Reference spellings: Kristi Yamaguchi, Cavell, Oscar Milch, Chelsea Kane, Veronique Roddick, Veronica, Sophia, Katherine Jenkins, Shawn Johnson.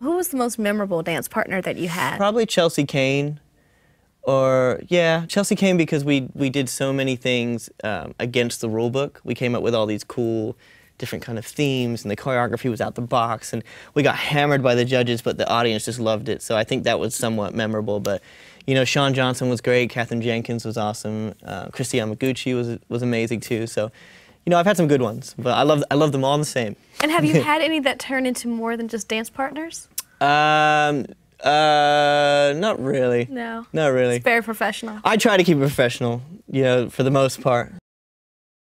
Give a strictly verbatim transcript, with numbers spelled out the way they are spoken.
Who was the most memorable dance partner that you had? Probably Chelsea Kane. Or, yeah, Chelsea Kane, because we, we did so many things um, against the rule book. We came up with all these cool different kind of themes, and the choreography was out the box, and we got hammered by the judges, but the audience just loved it. So I think that was somewhat memorable. But, you know, Shawn Johnson was great. Katherine Jenkins was awesome. Uh, Kristi Yamaguchi was, was amazing, too. So, you know, I've had some good ones, but I love, I love them all the same. And have you had any that turn into more than just dance partners? Um... Uh, not really. No. Not really. It's very professional. I try to keep it professional, you know, for the most part.